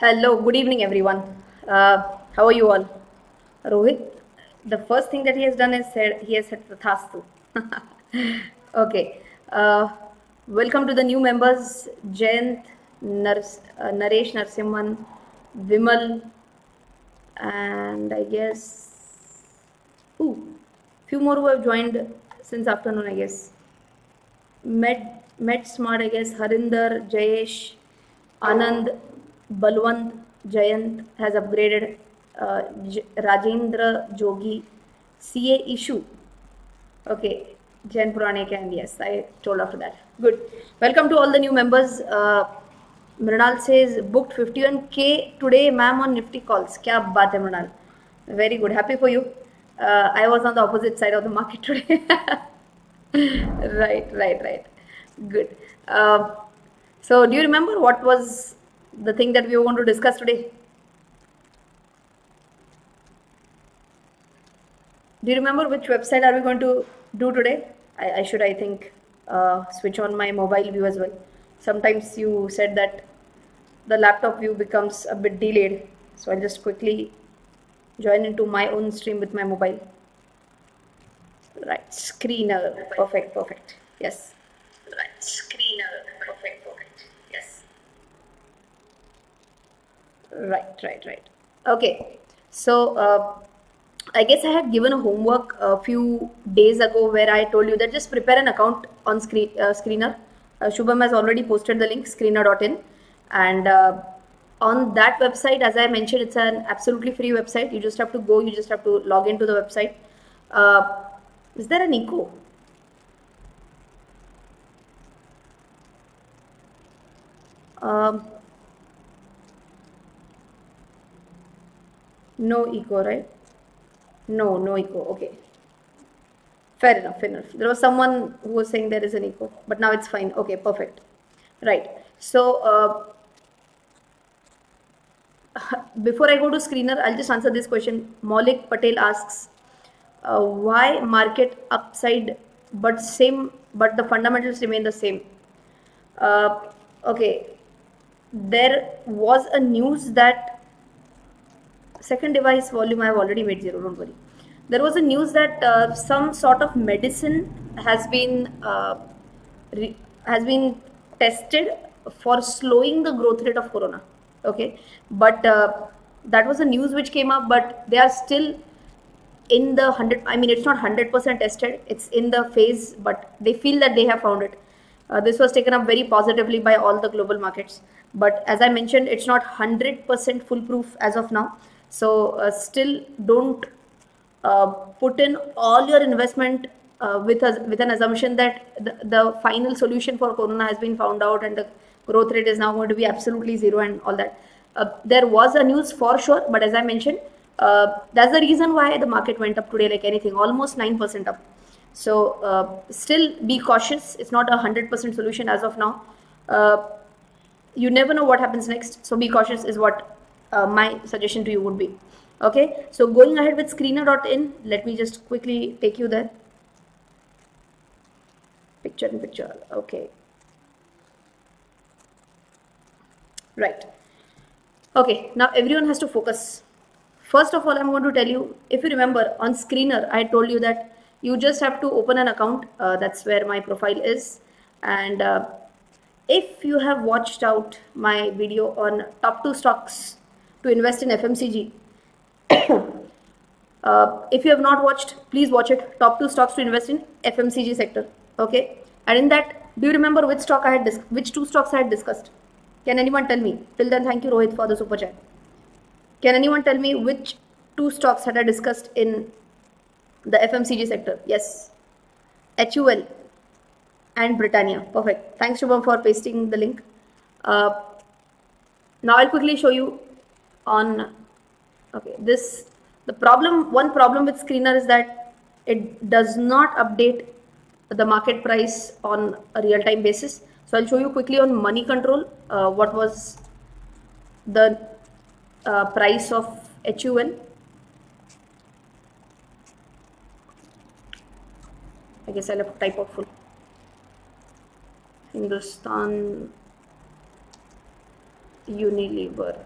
Hello, good evening everyone. How are you all? Rohit, the first thing that he has done is he has said Tathastu. Okay. Welcome to the new members, Jayant, Naresh Narsimhan, Vimal, and I guess few more who have joined since afternoon, I guess. Met Smart, I guess, Harinder, Jayesh, Anand, Balwant, Jayant has upgraded, Rajendra Jogi, CA Issue. Okay, Jain Puranik, and yes, I told after that. Good. Welcome to all the new members. Mrinal says booked 51K today, ma'am, on Nifty calls. Kya baat hai, Mrinal? Very good. Happy for you. I was on the opposite side of the market today. Right. Good. So, do you remember what was the thing that we were going to discuss today? Do you remember which website are we going to do today? I should, I think, switch on my mobile view as well. Sometimes you said that the laptop view becomes a bit delayed. So, I'll just quickly join into my own stream with my mobile. Right, screener. Perfect. Yes. Right, screener. Perfect. Yes. Right. Okay. So, I guess I had given a homework a few days ago where I told you that just prepare an account on Screener. Shubham has already posted the link, screener.in. And on that website, as I mentioned, it's an absolutely free website. You just have to go, you just have to log into the website. Is there an echo? No echo, right? No echo. Okay. Fair enough. There was someone who was saying there is an echo, but now it's fine. Okay, perfect. Right. So, before I go to Screener, I'll just answer this question. Maulik Patel asks, why market upside but the fundamentals remain the same? Okay, there was a news that second device volume I have already made zero, don't worry. There was a news that some sort of medicine has been tested for slowing the growth rate of corona. Okay, but that was a news which came up, but they are still in the 100, I mean, it's not 100% tested, it's in the phase, but they feel that they have found it. This was taken up very positively by all the global markets. But as I mentioned, it's not 100% foolproof as of now. So still don't put in all your investment with an assumption that the final solution for corona has been found out and the growth rate is now going to be absolutely zero and all that. There was a news for sure, but as I mentioned, that's the reason why the market went up today like anything, almost 9% up. So still be cautious. It's not a 100% solution as of now. You never know what happens next. So be cautious is what my suggestion to you would be. Okay. So going ahead with screener.in, let me just quickly take you there. Picture in picture. Okay. Right. Okay. Now everyone has to focus. First of all, I'm going to tell you, if you remember on Screener, I told you that you just have to open an account. That's where my profile is. And if you have watched out my video on top 2 stocks to invest in FMCG, if you have not watched, please watch it. Top 2 stocks to invest in FMCG sector. Okay. And in that, do you remember which stock I had, which 2 stocks I had discussed? Can anyone tell me? Till then, thank you, Rohit, for the super chat. Can anyone tell me which 2 stocks had I discussed in the FMCG sector? Yes. HUL and Britannia. Perfect. Thanks, Shubham, for pasting the link. Now I'll quickly show you on... Okay, this... The problem, one problem with Screener is that it does not update the market price on a real-time basis. So I'll show you quickly on Money Control, what was the... price of HUL. I guess I'll have to type out full. Hindustan Unilever.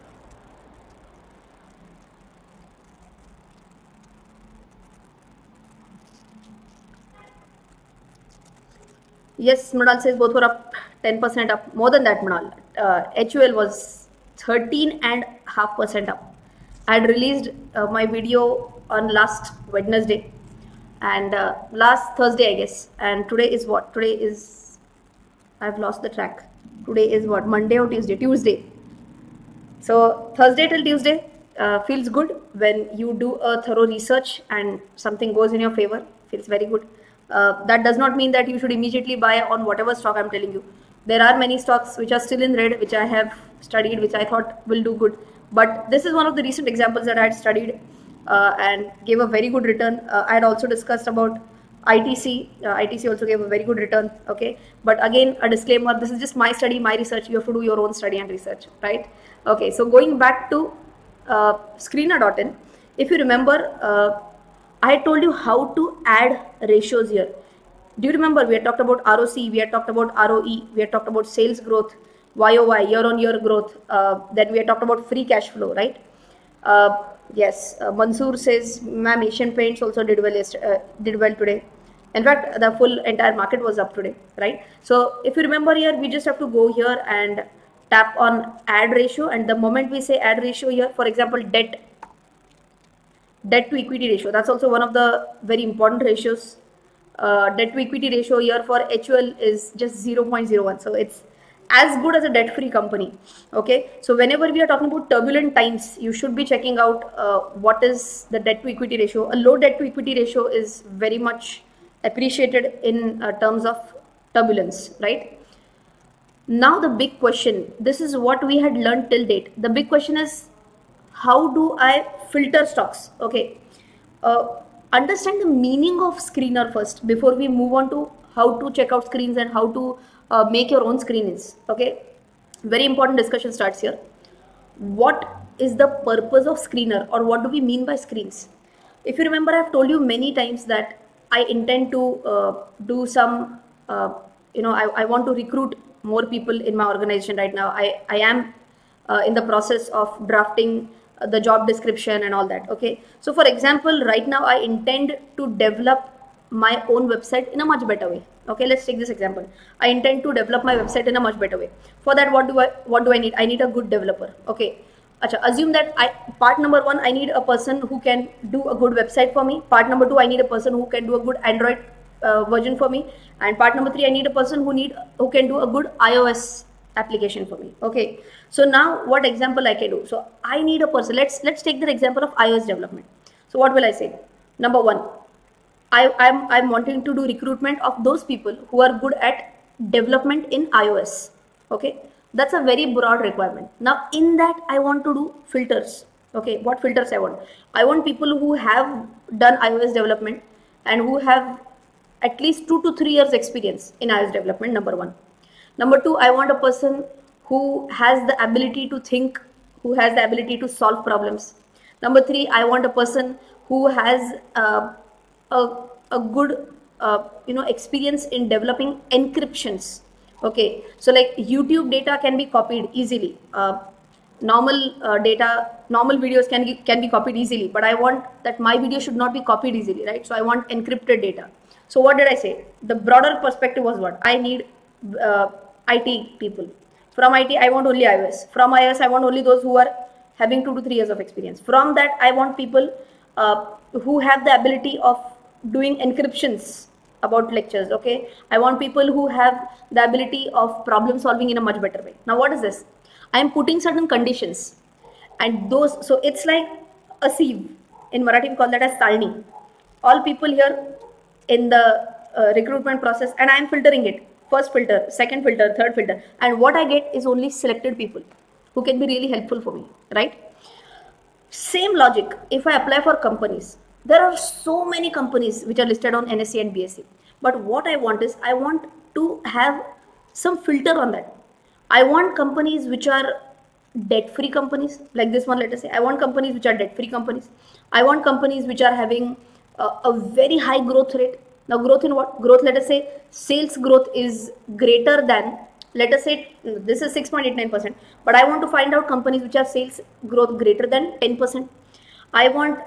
Yes, Mridal says both were up 10% up, more than that, Mridal. HUL was 13.5% up. I had released my video on last Wednesday and last Thursday, I guess. And today is what? Today is, I've lost the track. Today is what? Monday or Tuesday? Tuesday. So Thursday till Tuesday feels good when you do a thorough research and something goes in your favor. Feels very good. That does not mean that you should immediately buy on whatever stock I'm telling you. There are many stocks which are still in red, which I have studied, which I thought will do good. But this is one of the recent examples that I had studied and gave a very good return. I had also discussed about ITC. ITC also gave a very good return. Okay, but again, a disclaimer, this is just my study, my research. You have to do your own study and research, right? Okay, so going back to screener.in, if you remember, I told you how to add ratios here. Do you remember we had talked about ROC, we had talked about ROE, we had talked about sales growth, YOY, year on year growth, then we had talked about free cash flow, right? Yes, Mansoor says, ma'am, Asian Paints also did well today. In fact, the full entire market was up today, right? So if you remember here, we just have to go here and tap on add ratio, and the moment we say add ratio here, for example, debt to equity ratio, that's also one of the very important ratios. Debt to equity ratio here for HUL is just 0.01, so it's as good as a debt free company. Okay, so whenever we are talking about turbulent times, you should be checking out what is the debt to equity ratio. A low debt to equity ratio is very much appreciated in terms of turbulence, right? Now the big question, this is what we had learned till date. The big question is, how do I filter stocks? Okay, understand the meaning of screener first before we move on to how to check out screens and how to make your own screenings. Okay, very important discussion starts here. What is the purpose of screener, or what do we mean by screens? If you remember, I've told you many times that I intend to do some, I want to recruit more people in my organization right now. I am in the process of drafting the job description and all that. Okay, so for example, right now I intend to develop my own website in a much better way. Okay, let's take this example. I intend to develop my website in a much better way. For that, what do I need? I need a good developer. Okay, Achha, assume that part number 1, I need a person who can do a good website for me. Part number 2, I need a person who can do a good Android version for me. And part number 3, I need a person who can do a good iOS application for me. Okay, so now what example I can do? So I need a person. Let's take the example of iOS development. So what will I say? Number 1, I'm wanting to do recruitment of those people who are good at development in iOS. Okay, that's a very broad requirement. Now in that, I want to do filters. Okay, what filters I want? I want people who have done iOS development and who have at least 2 to 3 years experience in iOS development, number 1. Number 2, I want a person who has the ability to think, who has the ability to solve problems. Number 3, I want a person who has a good experience in developing encryptions. Okay, so like YouTube data can be copied easily, normal data, normal videos can be copied easily, but I want that my video should not be copied easily, right? So I want encrypted data. So what did I say? The broader perspective was what? I need IT people. From IT, I want only iOS. From iOS, I want only those who are having 2 to 3 years of experience. From that, I want people who have the ability of doing encryptions about lectures. Okay, I want people who have the ability of problem solving in a much better way. Now what is this? I am putting certain conditions, and those, so it's like a sieve. In Marathi we call that as salni. All people here in the recruitment process, and I am filtering it. First filter, second filter, third filter, and what I get is only selected people who can be really helpful for me, right? Same logic, if I apply for companies, there are so many companies which are listed on NSE and BSE. But what I want is, I want to have some filter on that. I want companies which are debt-free companies, like this one, let us say. I want companies which are debt-free companies. I want companies which are having a very high growth rate. Now growth in what? Growth, let us say, sales growth is greater than, let us say, this is 6.89%. But I want to find out companies which are sales growth greater than 10%. I want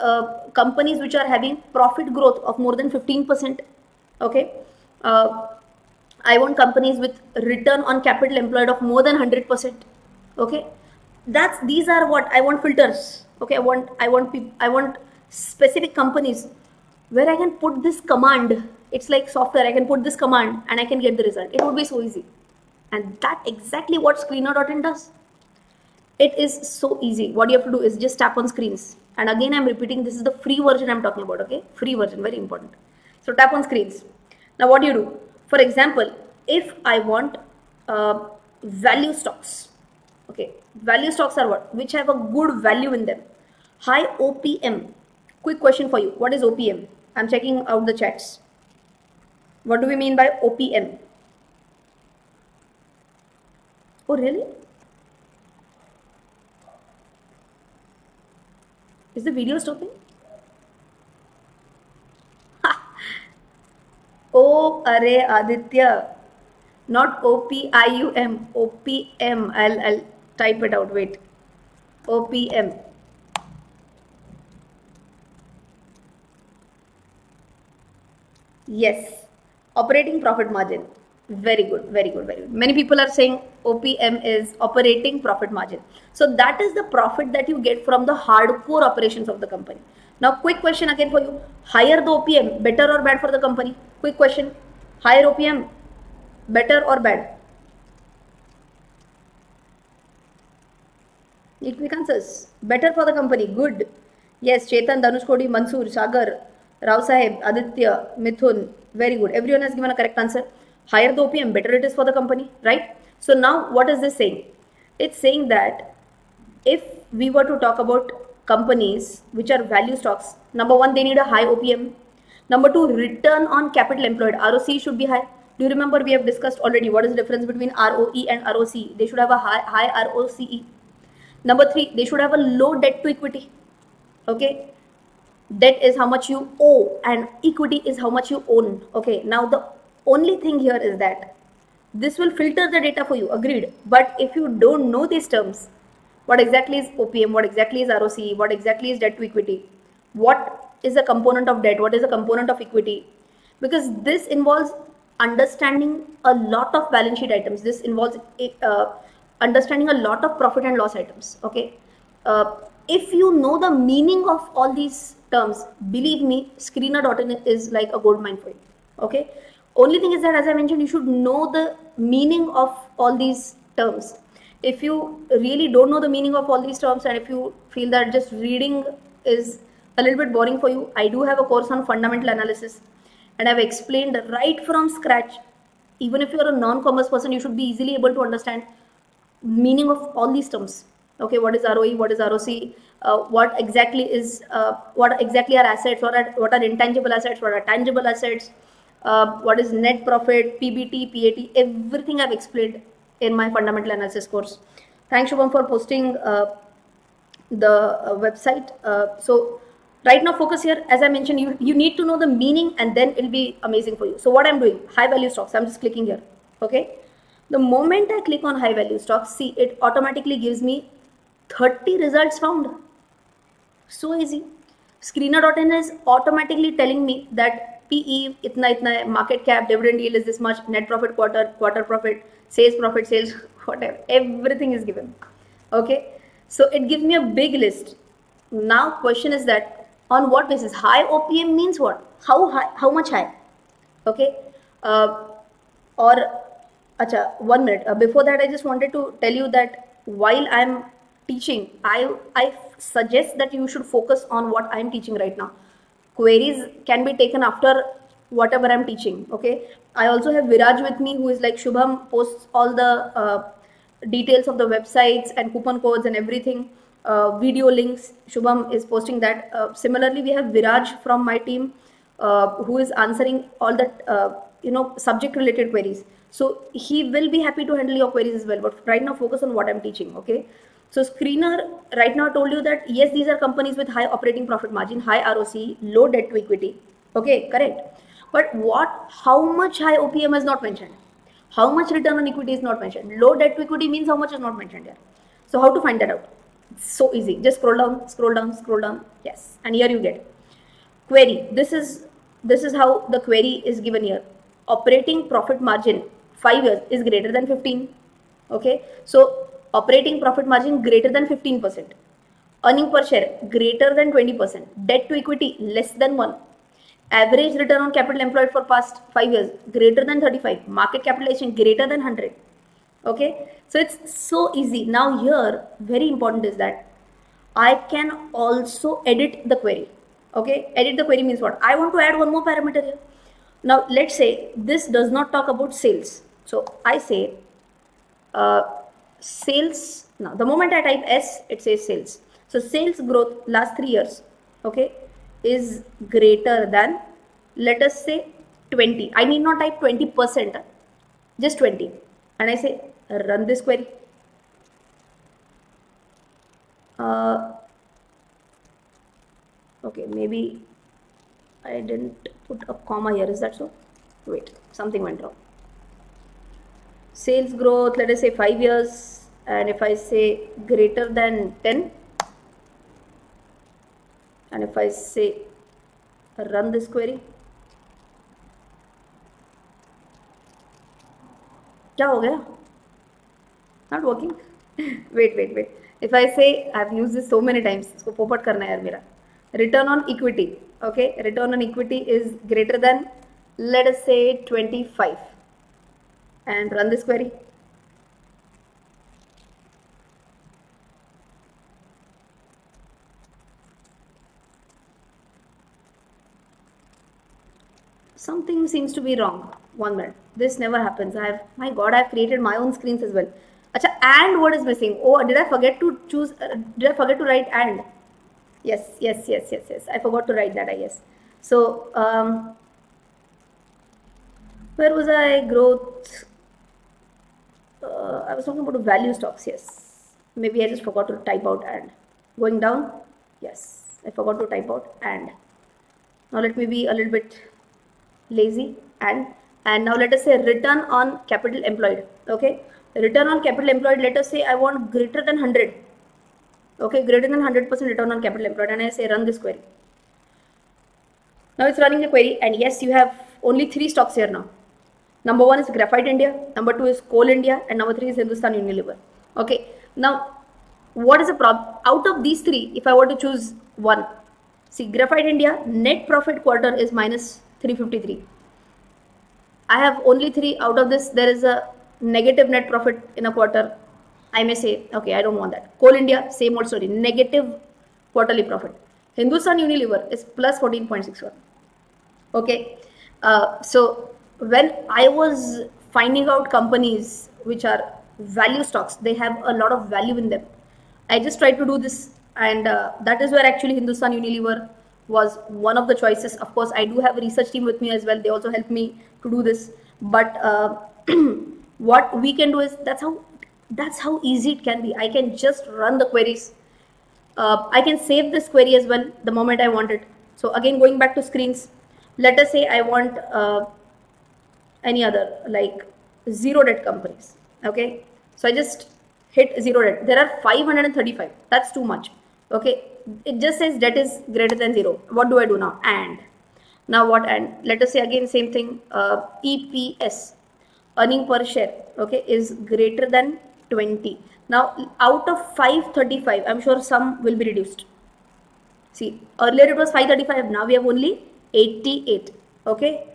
companies which are having profit growth of more than 15%. Okay, I want companies with return on capital employed of more than 100%. Okay, these are what I want filters. Okay, I want specific companies where I can put this command. It's like software. I can put this command and I can get the result. It would be so easy, and that exactly what screener.in does. It is so easy. What you have to do is just tap on screens. And again, I'm repeating, this is the free version I'm talking about. Okay, free version, very important. So tap on screens. Now, what do you do? For example, if I want value stocks, okay, value stocks are what? Which have a good value in them. High OPM. Quick question for you. What is OPM? I'm checking out the chats. What do we mean by OPM? Oh, really? Is the video stopping? Oh, arey Aditya, not OPIUM, OPM. I'll type it out. Wait, OPM. Yes, operating profit margin. Very good, very good, very good. Many people are saying OPM is operating profit margin. So that is the profit that you get from the hardcore operations of the company. Now, quick question again for you. Higher the OPM, better or bad for the company? Quick question. Higher OPM, better or bad? Need quick answers. Better for the company. Good. Yes, Chetan, Danush Kodi, Mansoor, Sagar, Rao Sahib, Aditya, Mithun. Very good. Everyone has given a correct answer. Higher the OPM, better it is for the company, right? So now what is this saying? It's saying that if we were to talk about companies which are value stocks, number one, they need a high OPM. Number two, return on capital employed, ROC should be high. Do you remember we have discussed already what is the difference between ROE and ROCE? They should have a high ROCE. Number three, they should have a low debt to equity. Okay. Debt is how much you owe and equity is how much you own. Okay, now the only thing here is that this will filter the data for you, agreed. But if you don't know these terms, what exactly is OPM, what exactly is ROCE, what exactly is debt to equity, what is a component of debt, what is a component of equity, because this involves understanding a lot of balance sheet items, this involves understanding a lot of profit and loss items, okay. If you know the meaning of all these terms, believe me, screener.in is like a gold mine for you, okay. Only thing is that, as I mentioned, you should know the meaning of all these terms. If you really don't know the meaning of all these terms and if you feel that just reading is a little bit boring for you, I do have a course on fundamental analysis and I've explained right from scratch. Even if you're a non-commerce person, you should be easily able to understand meaning of all these terms. Okay, what is ROE, what is ROC, what exactly are assets, what are intangible assets, what are tangible assets. What is net profit, PBT, PAT, everything I've explained in my fundamental analysis course. Thanks Shubham for posting the website. So right now focus here, as I mentioned, you need to know the meaning and then it'll be amazing for you. So what I'm doing, high value stocks, I'm just clicking here. Okay. The moment I click on high value stocks, see, it automatically gives me 30 results found. So easy. Screener.in is automatically telling me that PE, itna itna, market cap, dividend yield is this much, net profit quarter profit, sales, whatever, everything is given. Okay, so it gives me a big list. Now question is that on what basis? High OPM means what? How high? How much high? Okay, acha, 1 minute. Before that, I just wanted to tell you that while I'm teaching, I suggest that you should focus on what I'm teaching right now. Queries can be taken after whatever I'm teaching, okay? I also have Viraj with me, who is like, Shubham posts all the details of the websites and coupon codes and everything, video links, Shubham is posting that. Similarly, we have Viraj from my team, who is answering all the, subject related queries. So he will be happy to handle your queries as well, but right now focus on what I'm teaching, okay? So Screener right now told you that yes, these are companies with high operating profit margin, high ROCE, low debt to equity. Okay, correct. But how much high OPM is not mentioned? How much return on equity is not mentioned? Low debt to equity means how much is not mentioned here. So how to find that out? It's so easy. Just scroll down, scroll down, scroll down. Yes. And here you get query. This is how the query is given here. operating profit margin 5 years is greater than 15. Okay, so operating profit margin greater than 15%, earning per share greater than 20%, debt to equity less than 1, average return on capital employed for past 5 years greater than 35, market capitalization greater than 100. Okay, so it's so easy. Now here, very important is that I can also edit the query. Okay, edit the query means what? I want to add one more parameter here. Now let's say this does not talk about sales. So I say sales. Now the moment I type S, it says sales. So sales growth last 3 years, okay, is greater than, let us say 20. I need not type 20%, just 20. And I say run this query. Okay, maybe I didn't put a comma here. Is that so? Wait, something went wrong. Sales growth, let us say 5 years. And if I say greater than 10, and if I say run this query, क्या हो गया? Not working. Wait. If I say, I've used this so many times, इसको पोपट करना है यार मेरा. Return on equity. Okay, return on equity is greater than, let us say 25, and run this query. Something seems to be wrong. 1 minute. This never happens. My God, I've created my own screens as well. Acha, and what is missing? Oh, did I forget to choose? Did I forget to write and? Yes. I forgot to write that, I guess. So, where was I? Growth. I was talking about value stocks. Yes. Maybe I just forgot to type out and. Going down. Yes. I forgot to type out and. Now let me be a little bit lazy, and now let us say return on capital employed. Okay, return on capital employed, let us say I want greater than 100. Okay, greater than 100% return on capital employed, and I say run this query. Now it's running the query, and yes, you have only 3 stocks here now. Number 1 is Graphite India, number 2 is Coal India, and number 3 is Hindustan Unilever. Okay, now what is the problem? Out of these 3, if I were to choose one, see, Graphite India net profit quarter is minus 353. I have only 3 out of this. There is a negative net profit in a quarter. I may say, okay, I don't want that. Coal India, same old story, negative quarterly profit. Hindustan Unilever is plus 14.61. Okay, so when I was finding out companies which are value stocks, they have a lot of value in them. I just tried to do this, and that is where actually Hindustan Unilever was one of the choices. Of course, I do have a research team with me as well. They also helped me to do this. But what we can do is, that's how easy it can be. I can just run the queries. I can save this query as well the moment I want it. So again, going back to screens, let us say I want any other, like zero debt companies. Okay, so I just hit zero debt. There are 535. That's too much. Okay, it just says debt is greater than 0. What do I do now? And now what? And let us say again same thing. EPS, earning per share, okay, is greater than 20. Now out of 535, I'm sure some will be reduced. See, earlier it was 535. Now we have only 88. Okay,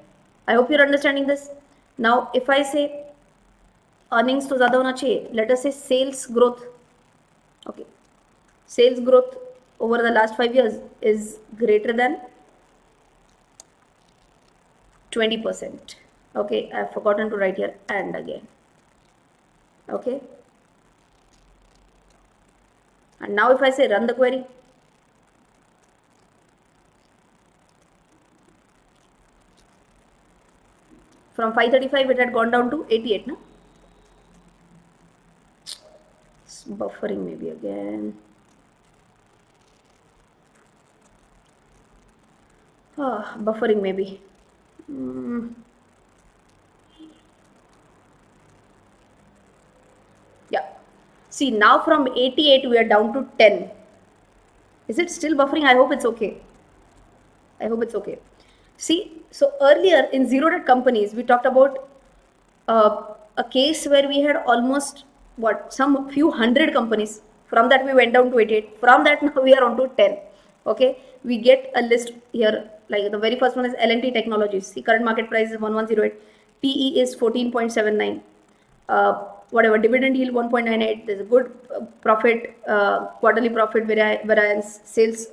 I hope you're understanding this. Now if I say earnings to zyada hona chahiye, let us say sales growth. Okay, sales growth over the last 5 years is greater than 20%. Okay, I have forgotten to write here and again. Okay, and now if I say run the query, from 535 it had gone down to 88. No, it's buffering maybe again. Oh, buffering maybe. Yeah. See, now from 88 we are down to 10. Is it still buffering? I hope it's okay. See, So earlier in zeroded companies, we talked about a case where we had almost some few hundred companies. From that we went down to 88. From that now we are on to 10. Okay, we get a list here. Like the very first one is L&T Technologies. The current market price is 1108. PE is 14.79. Whatever dividend yield 1.98. There's a good profit, quarterly profit variance. Sales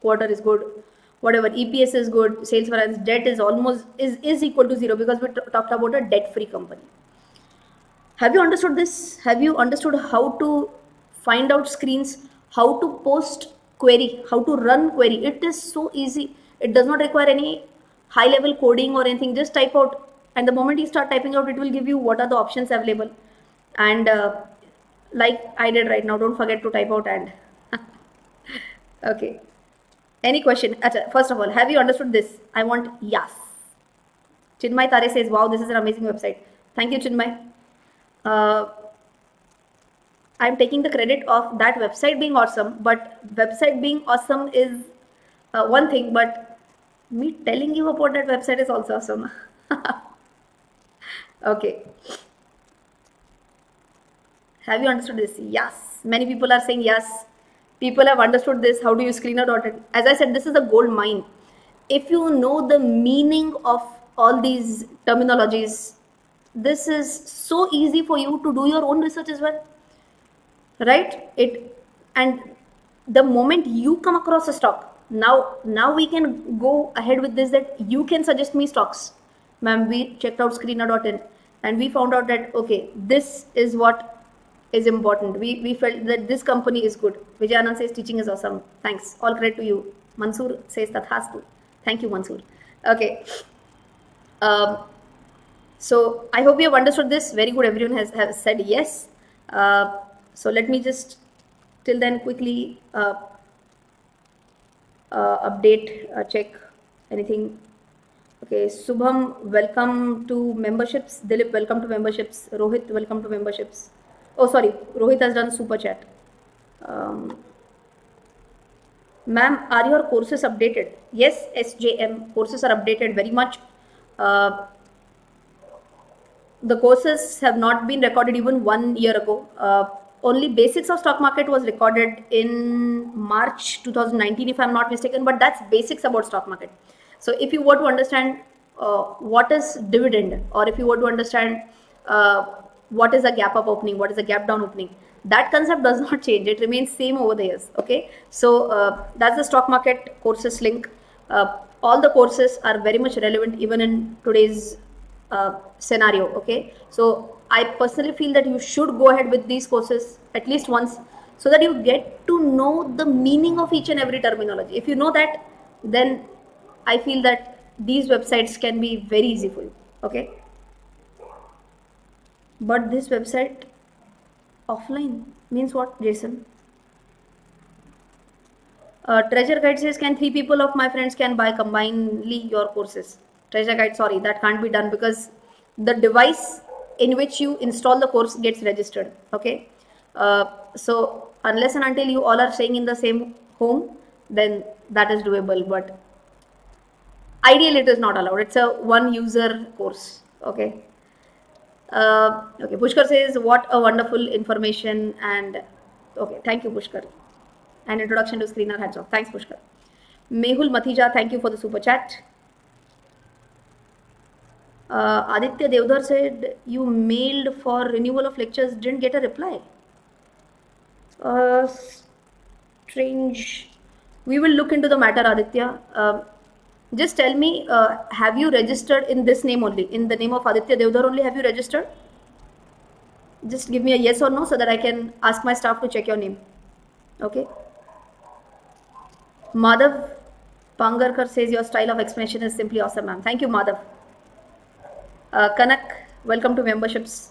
quarter is good. Whatever EPS is good. Sales variance. Debt is almost is equal to zero because we talked about a debt-free company. Have you understood this? Have you understood how to find out screens? How to post query? How to run query? It is so easy. It does not require any high-level coding or anything. Just type out. And the moment you start typing out, it will give you what are the options available. And like I did right now, don't forget to type out and. Okay. Any question? First of all, have you understood this? I want yes. Chinmay Tare says, wow, this is an amazing website. Thank you, Chinmay. I'm taking the credit of that website being awesome, but website being awesome is one thing, but me telling you about that website is also awesome. Okay. Have you understood this? Yes. Many people are saying yes. People have understood this. How do you screener.in? As I said, this is a gold mine. If you know the meaning of all these terminologies, this is so easy for you to do your own research as well. Right? And the moment you come across a stock, now we can go ahead with this, that you can suggest me stocks. Ma'am, we checked out screener.in and we found out that, okay, this is what is important. We felt that this company is good. Vijay Anand says teaching is awesome. Thanks. All credit to you. Mansoor says Tathastu. Thank you, Mansoor. Okay. So I hope you have understood this. Very good. Everyone has said yes. So let me just till then quickly update, check anything. Okay, Subham, welcome to memberships. Dilip, welcome to memberships. Rohit, welcome to memberships. Oh, sorry. Rohit has done super chat. Ma'am, are your courses updated? Yes, SJM. Courses are updated very much. The courses have not been recorded even 1 year ago. Only basics of stock market was recorded in March 2019, if I'm not mistaken, but that's basics about stock market. So if you were to understand what is dividend, or if you were to understand what is a gap up opening, what is a gap down opening, that concept does not change. It remains same over the years. Okay. So that's the stock market courses link. All the courses are very much relevant even in today's scenario. Okay, so I personally feel that you should go ahead with these courses at least once, so that you get to know the meaning of each and every terminology. If you know that, then I feel that these websites can be very easy for you. Okay, but this website offline means what, Jason? Treasure Guide says, can 3 people of my friends can buy combinedly your courses? Treasure Guide, sorry, that can't be done because the device in which you install the course gets registered. Okay, so unless and until you all are staying in the same home, then that is doable. But ideally, it is not allowed. It's a one-user course. Okay. Okay. Pushkar says, "What a wonderful information!" And okay, thank you, Pushkar. An introduction to screener. Hands off. Thanks, Pushkar. Mehul Mathija, thank you for the super chat. Aditya Devdar said, you mailed for renewal of lectures, didn't get a reply. Strange. We will look into the matter, Aditya. Just tell me, have you registered in this name only? In the name of Aditya Devdar only, have you registered? Just give me a yes or no so that I can ask my staff to check your name. Okay. Madhav Pangarkar says, your style of explanation is simply awesome, ma'am. Thank you, Madhav. Kanak, welcome to memberships.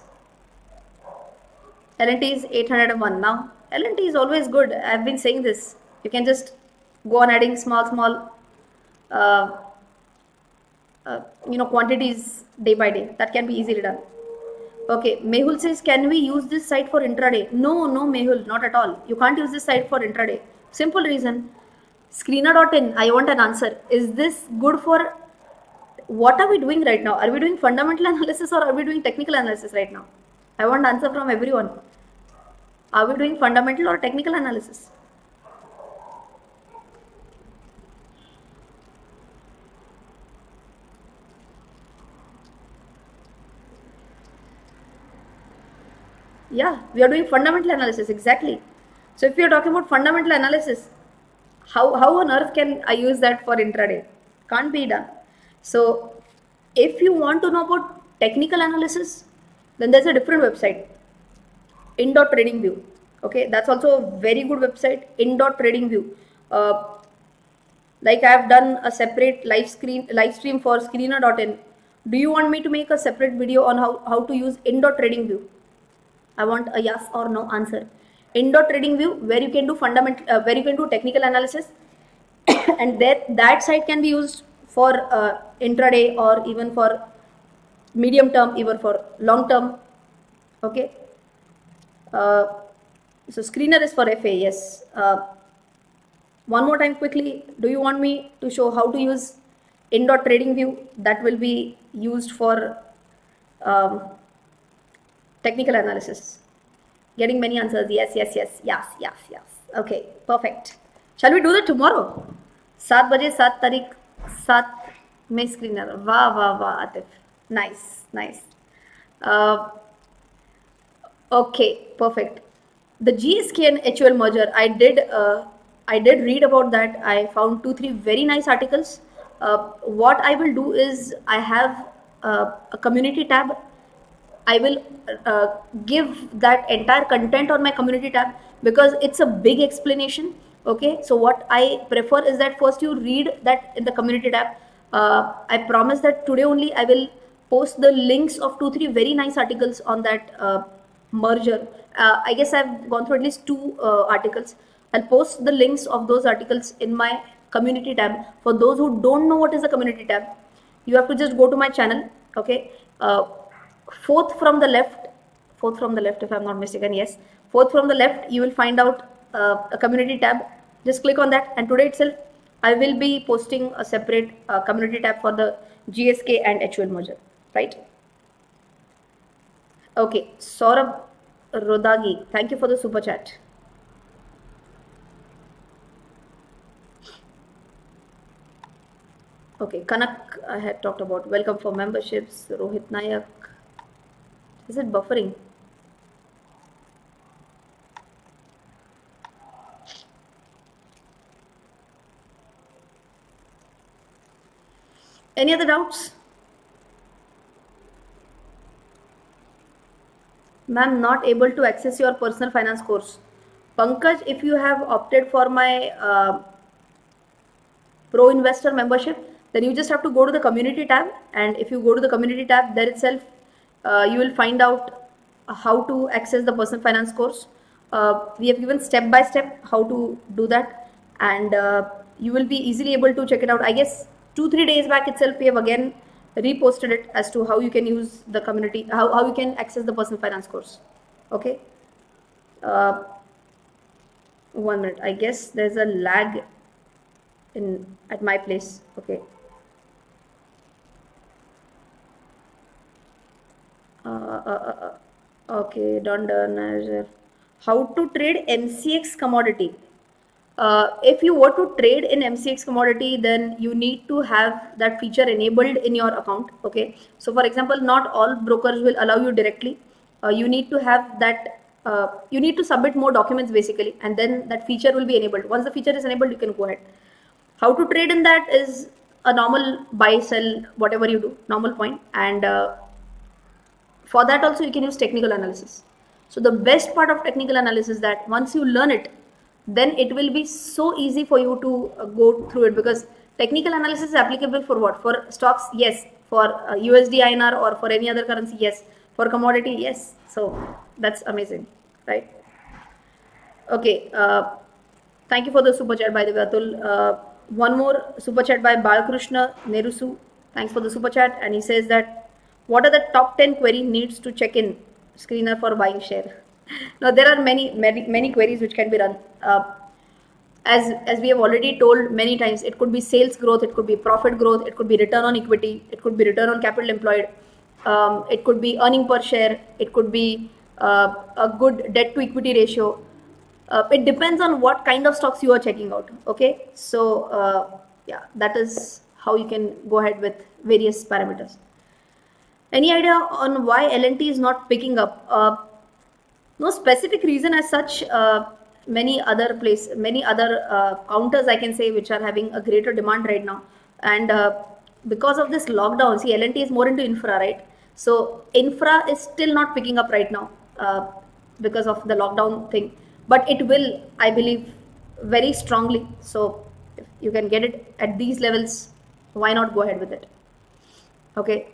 L&T is 801 now. L&T is always good. I've been saying this. You can just go on adding small quantities day by day. That can be easily done. Okay, Mehul says, can we use this site for intraday? No, Mehul, not at all. You can't use this site for intraday. Simple reason. Screener.in, I want an answer. Is this good for what are we doing right now? Are we doing fundamental analysis or are we doing technical analysis right now? I want an answer from everyone. Are we doing fundamental or technical analysis? Yeah, we are doing fundamental analysis, exactly. So if you are talking about fundamental analysis, how on earth can I use that for intraday? Can't be done. So if you want to know about technical analysis, then there's a different website, in.tradingview. Okay, that's also a very good website, in.tradingview. Like I have done a separate live stream for screener.in. Do you want me to make a separate video on how to use in.tradingview? I want a yes or no answer. In.tradingview, where you can do fundamental, where you can do technical analysis, and that site can be used for intraday or even for medium term, even for long term. Okay. So screener is for FA. Yes. One more time quickly. Do you want me to show how to use in.tradingview? That will be used for technical analysis. Getting many answers. Yes, yes, yes, yes, yes, yes. Okay, perfect. Shall we do that tomorrow? 7 baje, 7 tarik, 7 mein screener. Wow, wow, wow, Atif. Nice, nice. Okay, perfect. The GSK and HL merger, I did read about that. I found 2-3 very nice articles. What I will do is I have a community tab. I will give that entire content on my community tab because it's a big explanation. Okay, so what I prefer is that first you read that in the community tab. I promise that today only I will post the links of 2-3 very nice articles on that merger. I guess I've gone through at least 2 articles. I'll post the links of those articles in my community tab. For those who don't know what is the community tab, you have to just go to my channel. Okay. Fourth from the left, if I'm not mistaken, yes. Fourth from the left, you will find out a community tab. Just click on that. And today itself, I will be posting a separate community tab for the GSK and HUL merger, right? Okay, Saurabh Rodagi, thank you for the super chat. Okay, Kanak, I had talked about. Welcome for memberships, Rohit Nayak. Is it buffering? Any other doubts? Ma'am, not able to access your personal finance course. Pankaj, if you have opted for my Pro Investor membership, then you just have to go to the community tab. And if you go to the community tab, there itself, you will find out how to access the personal finance course. We have given step by step how to do that, and you will be easily able to check it out. I guess 2-3 days back itself, we have again reposted it as to how you can use the community, how you can access the personal finance course. Okay. 1 minute. I guess there's a lag at my place. Okay. Okay, done. How to trade MCX commodity? If you were to trade in MCX commodity, then you need to have that feature enabled in your account. Okay, so for example, not all brokers will allow you directly. You need to have that. You need to submit more documents basically, and then that feature will be enabled. Once the feature is enabled, you can go ahead. How to trade in that is a normal buy, sell, whatever you do, normal point, and for that also you can use technical analysis. So the best part of technical analysis is that once you learn it, then it will be so easy for you to go through it, because technical analysis is applicable for what? For stocks, yes. For USD INR or for any other currency, yes. For commodity, yes. So that's amazing, right? Okay. Thank you for the super chat, by the way, Atul. One more super chat by Balakrishna Nerusu. Thanks for the super chat. And he says that, what are the top 10 query needs to check in screener for buying share? Now there are many queries which can be run. as we have already told many times, it could be sales growth, it could be profit growth, it could be return on equity, it could be return on capital employed, it could be earning per share, it could be a good debt to equity ratio. It depends on what kind of stocks you are checking out. Okay, so yeah, that is how you can go ahead with various parameters. Any idea on why L&T is not picking up? No specific reason as such. Many other counters I can say which are having a greater demand right now, and because of this lockdown, see, L&T is more into infra, right? So infra is still not picking up right now because of the lockdown thing, but it will, I believe, very strongly. So if you can get it at these levels, why not go ahead with it? Okay.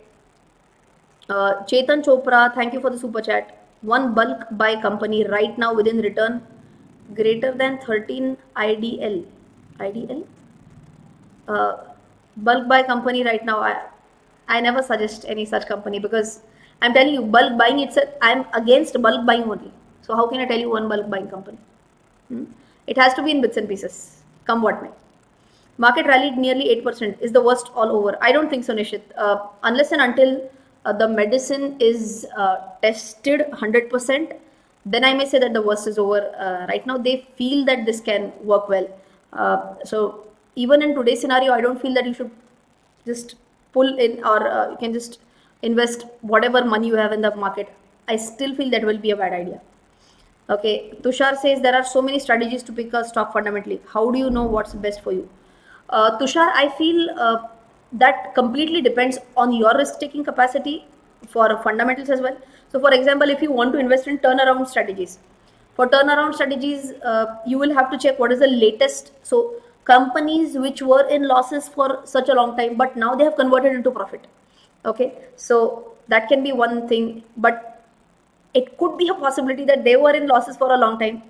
Chetan Chopra, thank you for the super chat. One bulk buy company right now within return greater than 13 IDL. IDL? Bulk buy company right now, I never suggest any such company, because I'm telling you, bulk buying itself, I'm against bulk buying only. So how can I tell you one bulk buying company? It has to be in bits and pieces, come what may. Market rallied nearly 8%. Is the worst all over? I don't think so, Nishit. Unless and until the medicine is tested 100%, then I may say that the worst is over. Right now, they feel that this can work well. So even in today's scenario, I don't feel that you should just pull in, or you can just invest whatever money you have in the market. I still feel that will be a bad idea. Okay, Tushar says there are so many strategies to pick a stock fundamentally. How do you know what's best for you? Tushar, I feel that completely depends on your risk-taking capacity for fundamentals as well. So for example, if you want to invest in turnaround strategies, for turnaround strategies, you will have to check what is the latest. So companies which were in losses for such a long time, but now they have converted into profit. Okay, so that can be one thing, but it could be a possibility that they were in losses for a long time.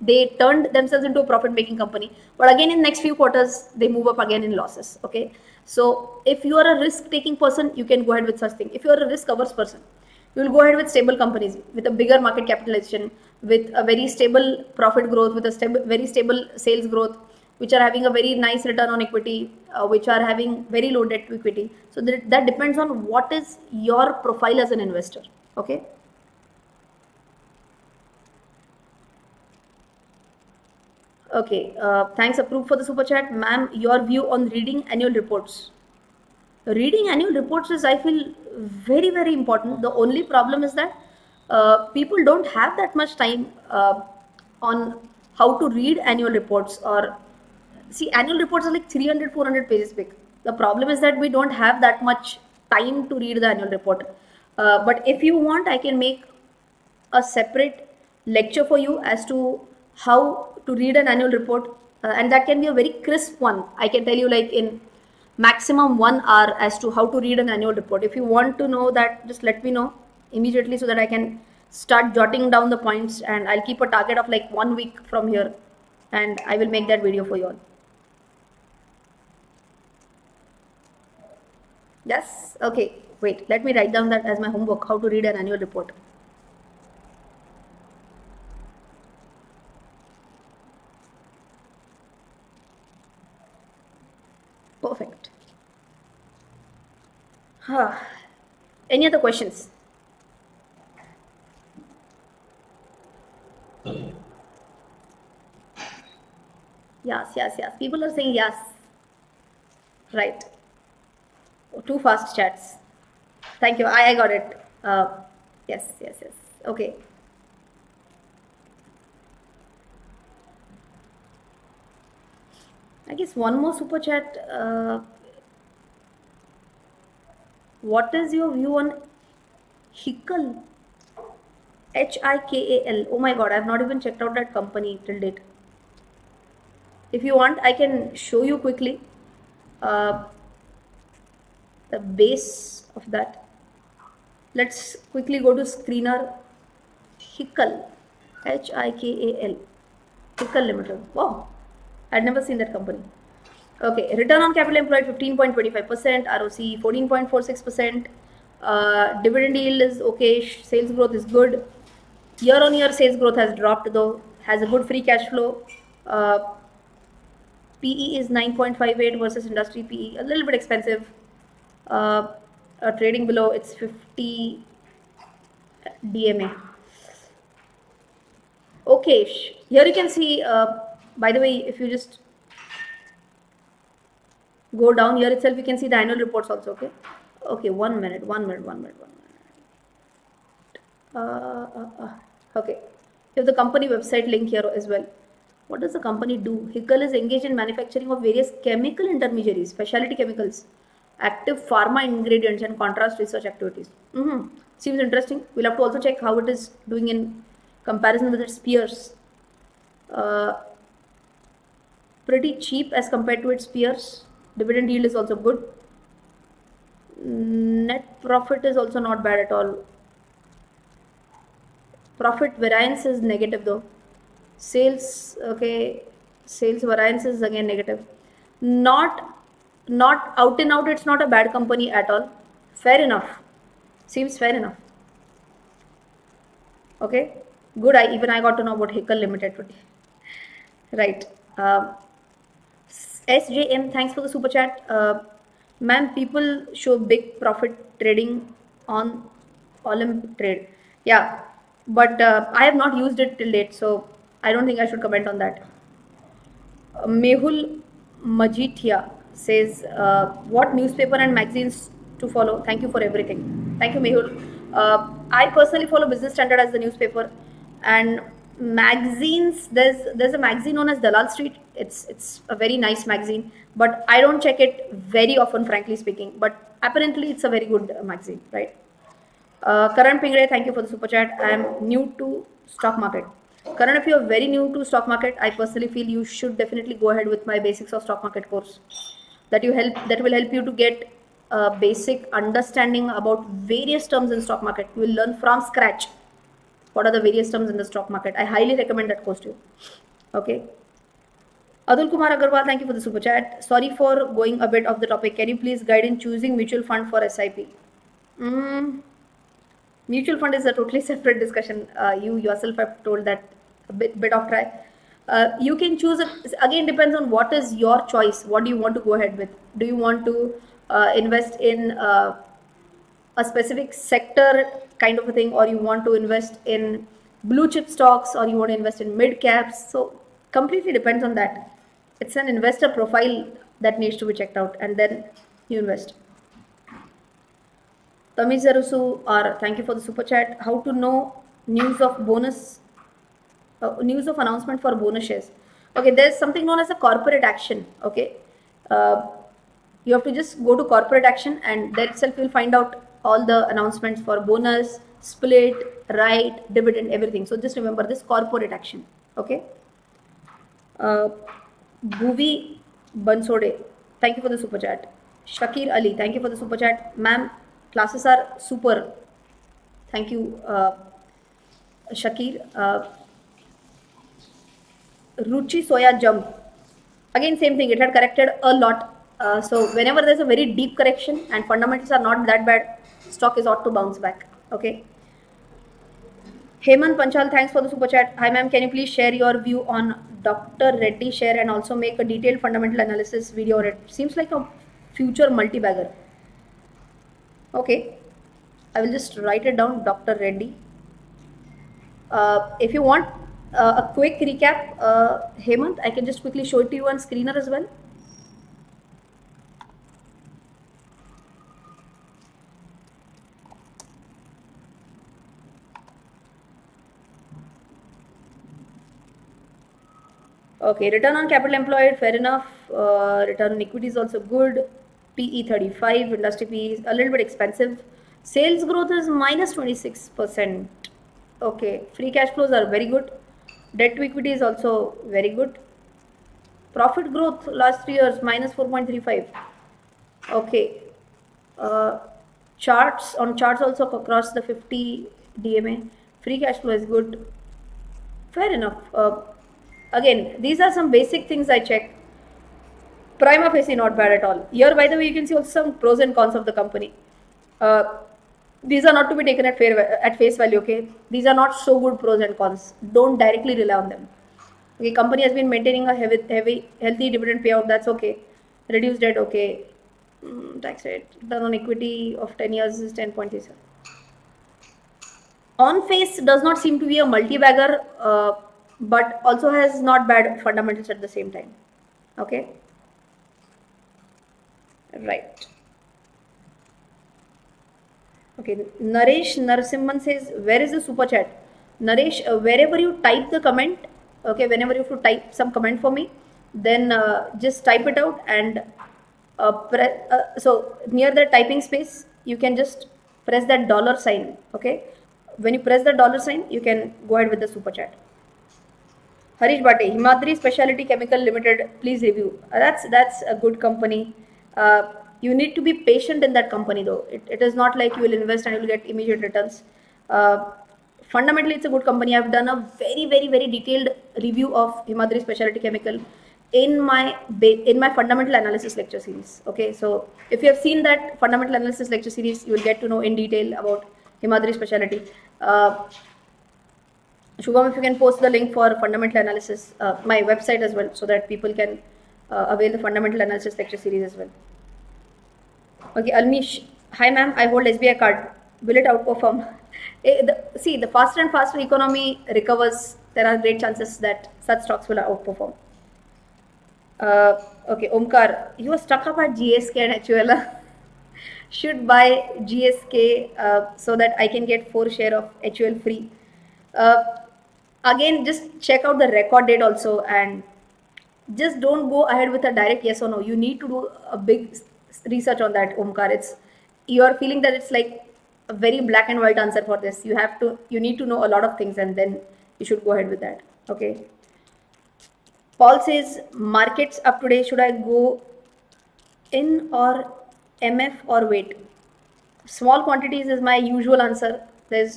They turned themselves into a profit-making company, but again, in next few quarters, they move up again in losses. Okay, so if you are a risk-taking person, you can go ahead with such thing. If you are a risk-averse person, you will go ahead with stable companies with a bigger market capitalization, with a very stable profit growth, with a very stable sales growth, which are having a very nice return on equity, which are having very low debt to equity. So that depends on what is your profile as an investor. Okay. Okay, thanks Approve for the super chat. Ma'am, your view on reading annual reports. Reading annual reports is, I feel, very, very important. The only problem is that people don't have that much time on how to read annual reports. Or see, annual reports are like 300, 400 pages big. The problem is that we don't have that much time to read the annual report. But if you want, I can make a separate lecture for you as to how to read an annual report, and that can be a very crisp one. I can tell you, like, in maximum 1 hour as to how to read an annual report. If you want to know that, just let me know immediately so that I can start jotting down the points, and I'll keep a target of like 1 week from here, and I will make that video for you all. Yes. Okay, wait, let me write down that as my homework, how to read an annual report. Perfect. Huh. Any other questions? Yes, yes, yes. People are saying yes. Right. Oh, too fast chats. Thank you. I got it. Yes, yes, yes. Okay. I guess one more super chat. What is your view on Hikal? HIKAL. Oh my God, I have not even checked out that company till date. If you want, I can show you quickly the base of that. Let's quickly go to screener. Hikal. HIKAL. Hikal Limited. Wow. I'd never seen that company. Okay, return on capital employed 15.25%, ROCE 14.46%, dividend yield is okay, sales growth is good, year on year sales growth has dropped though, has a good free cash flow, PE is 9.58 versus industry PE, a little bit expensive. Trading below its 50 DMA. Okay, here you can see, by the way, if you just go down here itself, you can see the annual reports also. Okay, okay, 1 minute, 1 minute, 1 minute, 1 minute. Okay, you have the company website link here as well. What does the company do? Hikal is engaged in manufacturing of various chemical intermediaries, specialty chemicals, active pharma ingredients, and contrast research activities. Seems interesting. We'll have to also check how it is doing in comparison with its peers. Pretty cheap as compared to its peers. Dividend yield is also good. Net profit is also not bad at all. Profit variance is negative though. Sales, okay, sales variance is again negative. Not out and out, it's not a bad company at all. Fair enough. Seems fair enough. Okay, good. I got to know about Hikal Limited today. Right. SJM, thanks for the super chat. Ma'am, people show big profit trading on Olymp Trade. Yeah, but I have not used it till date, so I don't think I should comment on that. Mehul Majithia says, what newspaper and magazines to follow? Thank you for everything. Thank you, Mehul. I personally follow Business Standard as the newspaper, and magazines, there's a magazine known as Dalal Street. It's a very nice magazine, but I don't check it very often, frankly speaking, but apparently it's a very good magazine, right? Karan Pingre, thank you for the super chat. I am new to stock market. Karan, if you are very new to stock market, I personally feel you should definitely go ahead with my Basics of Stock Market course. That will help you to get a basic understanding about various terms in stock market. You will learn from scratch what are the various terms in the stock market. I highly recommend that course to you. Okay. Adul Kumar Agarwal, thank you for the super chat. Sorry for going a bit off the topic. Can you please guide in choosing mutual fund for SIP? Mutual fund is a totally separate discussion. You yourself have told that a bit of try. You can choose, again depends on what is your choice. What do you want to go ahead with? Do you want to invest in a specific sector kind of a thing, or you want to invest in blue chip stocks, or you want to invest in mid caps? So completely depends on that. It's an investor profile that needs to be checked out, and then you invest. Tamizarusu R, thank you for the super chat. How to know news of bonus? News of announcement for bonus shares. Okay, there's something known as a corporate action. Okay, you have to just go to corporate action, and there itself you'll find out all the announcements for bonus, split, right, dividend, everything. So just remember this corporate action. Okay. Bhuvi Bansode, thank you for the super chat. Shakir Ali, thank you for the super chat. Ma'am, classes are super. Thank you, Shakir. Ruchi Soya Jump, again same thing, it had corrected a lot, so whenever there's a very deep correction and fundamentals are not that bad, stock is ought to bounce back. Okay. Heyman Panchal, thanks for the super chat. Hi ma'am, can you please share your view on Dr. Reddy share and also make a detailed fundamental analysis video on it? Seems like a future multi-bagger. Okay, I will just write it down, Dr. Reddy. If you want a quick recap, Hemant, I can just quickly show it to you on screener as well. Okay, return on capital employed, fair enough. Return on equity is also good. PE 35, industry PE is a little bit expensive. Sales growth is minus 26%. Okay, free cash flows are very good. Debt to equity is also very good. Profit growth last 3 years minus 4.35. Okay, charts also across the 50 DMA. Free cash flow is good. Fair enough. Again, these are some basic things I check. Prima facie not bad at all. Here, by the way, you can see also some pros and cons of the company. These are not to be taken at face value, okay? These are not so good pros and cons. Don't directly rely on them. Okay, company has been maintaining a healthy dividend payout. That's okay. Reduced debt, okay. Tax rate, return on equity of 10 years is 10.37. On face does not seem to be a multi-bagger, but also has not bad fundamentals at the same time. Okay. Right. Okay, Naresh Narasimhan says, where is the super chat? Naresh, wherever you type the comment, okay, whenever you have to type some comment for me, then just type it out and so near the typing space, you can just press that $sign, okay? When you press the $sign, you can go ahead with the super chat. Harish Bate, Himadri Specialty Chemical Limited, please review. That's a good company. You need to be patient in that company though. It is not like you will invest and you will get immediate returns. Fundamentally, it's a good company. I've done a very, very detailed review of Himadri Specialty Chemical in my fundamental analysis lecture series. Okay, so if you have seen that fundamental analysis lecture series, you will get to know in detail about Himadri Specialty. Shubham, if you can post the link for fundamental analysis, my website as well, so that people can avail the fundamental analysis lecture series as well. Okay, Almish, hi ma'am, I hold SBI card. Will it outperform? See, the faster and faster economy recovers, there are great chances that such stocks will outperform. Okay, Omkar, you were stuck up at GSK and HL. Should buy GSK so that I can get 4 shares of HL free. Again, just check out the record date also, and just don't go ahead with a direct yes or no. You need to do a big research on that, Omkar. You are feeling that it's like a very black and white answer for this. You need to know a lot of things, and then you should go ahead with that. Okay. Paul says, markets up today, should I go in or MF or wait? Small quantities is my usual answer. It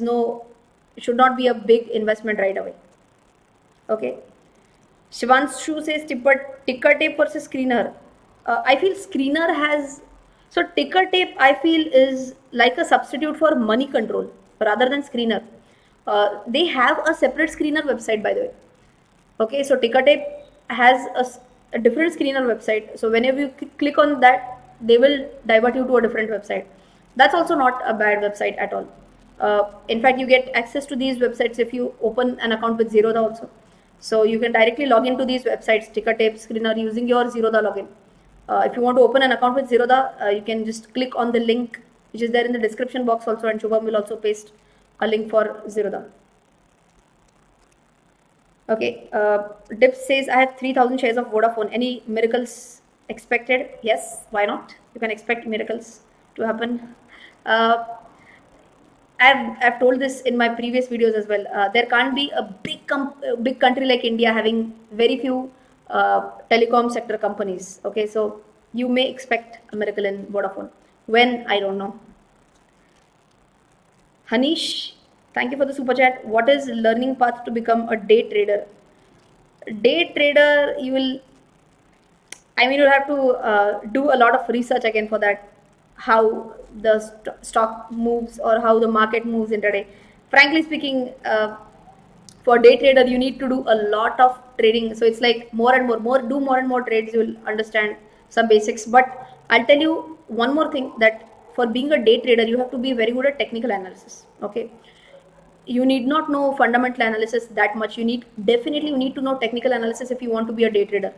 should not be a big investment right away. Okay. Shivanshu says, ticker tape versus screener. I feel screener has, so ticker tape I feel is like a substitute for money control rather than screener. They have a separate screener website, by the way. Okay, so ticker tape has a different screener website. So whenever you click on that, they will divert you to a different website. That's also not a bad website at all. In fact, you get access to these websites if you open an account with Zerodha also. So you can directly log into these websites, ticker tape, screener, using your Zerodha login. If you want to open an account with Zerodha, you can just click on the link which is there in the description box also, and Shubham will also paste a link for Zerodha. Okay, Dip says, I have 3,000 shares of Vodafone. Any miracles expected? Yes, why not? You can expect miracles to happen. I've told this in my previous videos as well. There can't be a big country like India having very few telecom sector companies. Okay, so you may expect a miracle in Vodafone. When, I don't know. Hanish, thank you for the super chat. What is learning path to become a day trader? Day trader, you'll have to do a lot of research again for that. How the stock moves or how the market moves intraday. Frankly speaking, for day trader, you need to do a lot of trading. So it's like do more and more trades, you'll understand some basics. But I'll tell you one more thing, that for being a day trader, you have to be very good at technical analysis. Okay. You need not know fundamental analysis that much. You need to know technical analysis if you want to be a day trader.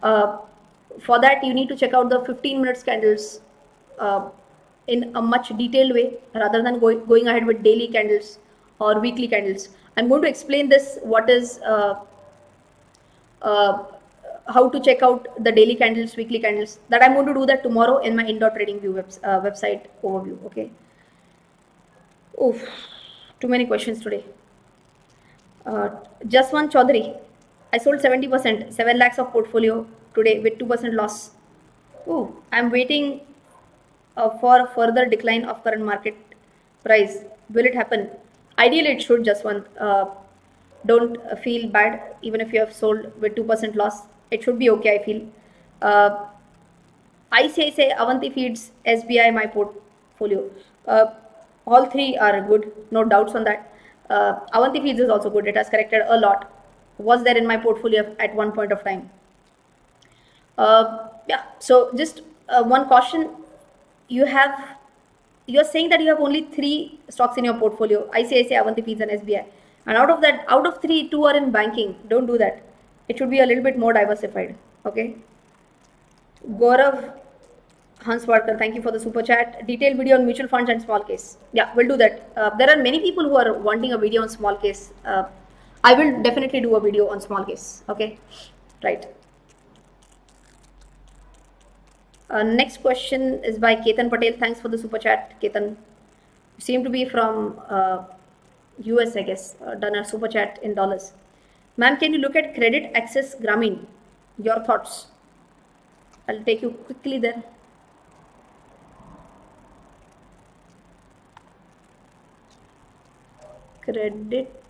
For that, you need to check out the 15-minute candles in a much detailed way, rather than going ahead with daily candles or weekly candles. I'm going to explain this, how to check out the daily candles, weekly candles. That I'm going to do that tomorrow in my in.tradingview website overview. Okay. Oof, too many questions today. Just one Chaudhary. I sold 70%, 7 lakhs of portfolio today with 2% loss. Oh, I'm waiting for further decline of current market price. Will it happen? Ideally, it should. Just one. Don't feel bad even if you have sold with 2% loss. It should be okay, I feel. ICICI, Avanti Feeds, SBI, my portfolio. All three are good. No doubts on that. Avanti Feeds is also good. It has corrected a lot. was there in my portfolio at one point of time. Yeah, so just one caution, you're saying that you have only 3 stocks in your portfolio, ICICI, Avanti Feeds and SBI. And out of that, out of 3, 2 are in banking. Don't do that. It should be a little bit more diversified. Okay. Gaurav Hanswarkar, thank you for the super chat. Detailed video on mutual funds and small case. Yeah, we'll do that. There are many people who are wanting a video on small case. I will definitely do a video on small case. Okay. Right. Next question is by Ketan Patel. Thanks for the super chat, Ketan. You seem to be from US, I guess. Done a super chat in dollars. Ma'am, can you look at Credit Access Grameen? Your thoughts? I'll take you quickly there. Credit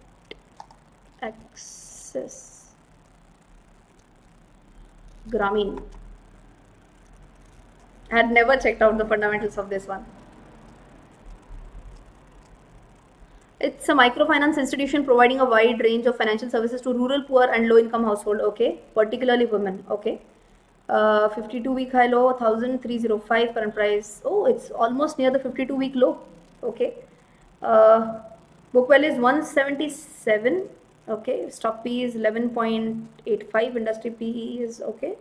Access Grameen. I had never checked out the fundamentals of this one. It's a microfinance institution providing a wide range of financial services to rural, poor and low-income households, okay, particularly women, okay. 52-week high low, 1,305 current price. Oh, it's almost near the 52-week low, okay. Book value is 177, okay. Stock PE is 11.85, industry PE is okay.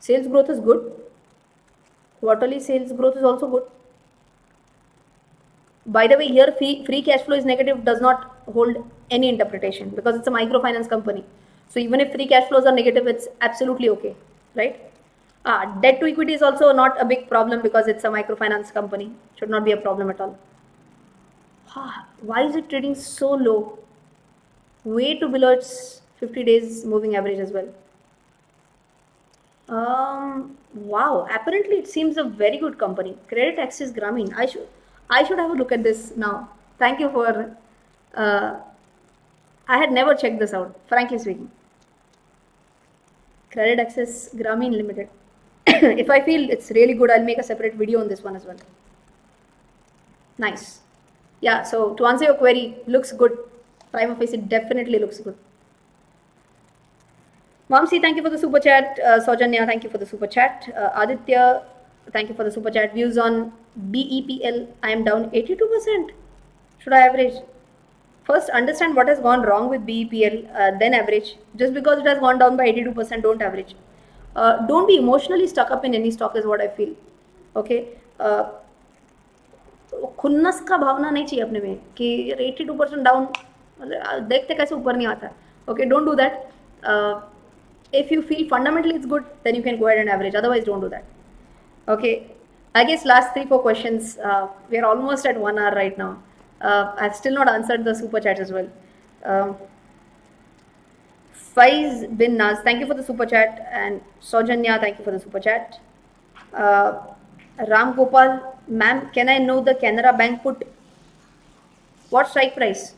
Sales growth is good. Quarterly sales growth is also good. By the way, here free cash flow is negative does not hold any interpretation because it's a microfinance company. So even if free cash flows are negative, it's absolutely okay, right? Debt to equity is also not a big problem because it's a microfinance company. Should not be a problem at all. Why is it trading so low? Way to below its 50 days moving average as well. Wow, apparently it seems a very good company. Credit Access Grameen. I should have a look at this now. Thank you for, I had never checked this out, frankly speaking. Credit Access Grameen Limited. If I feel it's really good, I'll make a separate video on this one as well. Nice. Yeah, so to answer your query, looks good. Prima facie, it definitely looks good. Mamsi, thank you for the super chat. Saujanya, thank you for the super chat. Aditya, thank you for the super chat. Views on BEPL, I am down 82%. Should I average? First, understand what has gone wrong with BEPL, then average. Just because it has gone down by 82%, don't average. Don't be emotionally stuck up in any stock is what I feel. Okay? खुन्नस का भावना नहीं चाहिए अपने में कि 82% down, देखते कैसे ऊपर नहीं आता. Okay, don't do that. If you feel fundamentally it's good, then you can go ahead and average. Otherwise, don't do that. Okay, I guess last 3-4 questions. We are almost at 1 hour right now. I've still not answered the super chat as well. Faiz bin Naz, thank you for the super chat, and Saujanya, thank you for the super chat. Ram Gopal, ma'am, can I know the Canara Bank put? What strike price?